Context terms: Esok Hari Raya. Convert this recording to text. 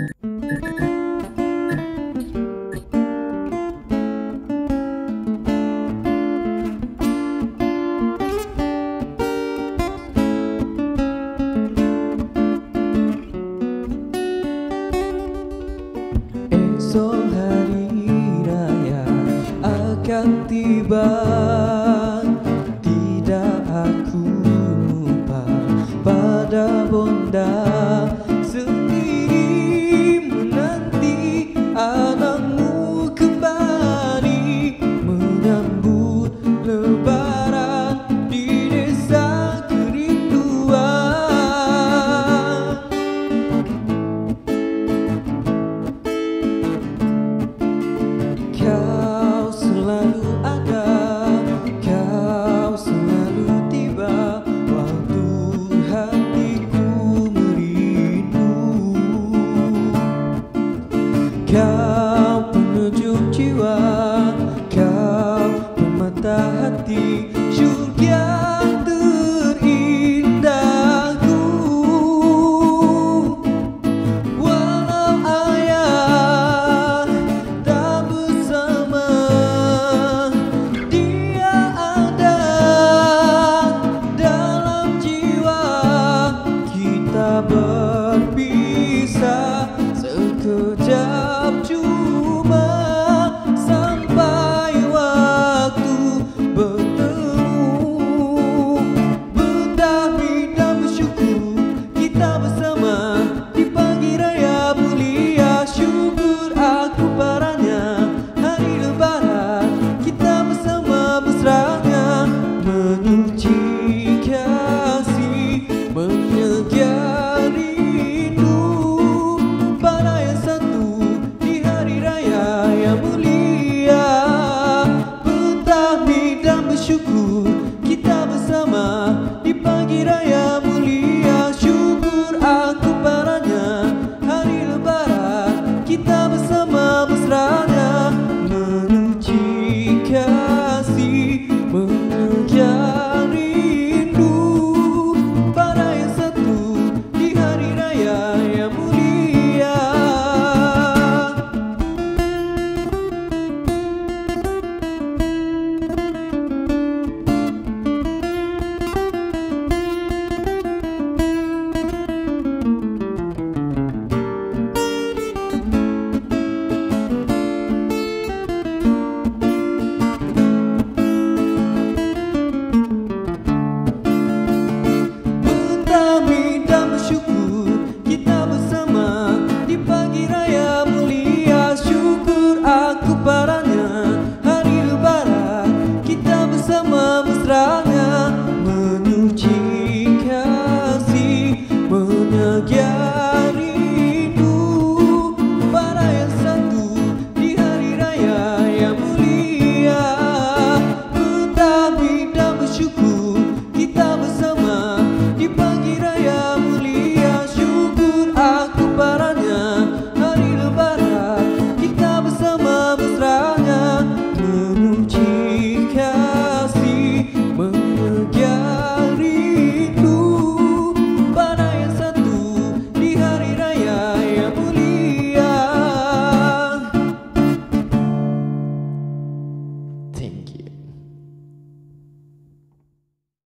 Esok hari raya akan tiba, tidak aku lupa pada bonda sendirimu. Nanti anakmu kembali menyambut lebaran di desa kerinduan. Kau selalu ada, kau penuju jiwa, kau pemata hati, surga terindahku. Walau ayah tak bersama, dia ada dalam jiwa. Kita berpisah sekejap, cuma sampai waktu bertemu. Betapa dan bersyukur kita bersama di pagi raya mulia. Syukur aku padanya, hari lebaran kita bersama mesranya, menyuci kasih, menyegah rindu. Pada yang satu bersyukur kita bersama di pagi raya mulia. Syukur aku padanya, hari lebaran kita bersama mesranya, menyuci kasih, mengejar rindu. Pada yang satu di hari raya yang mulia. Menyuci kasih, menyegah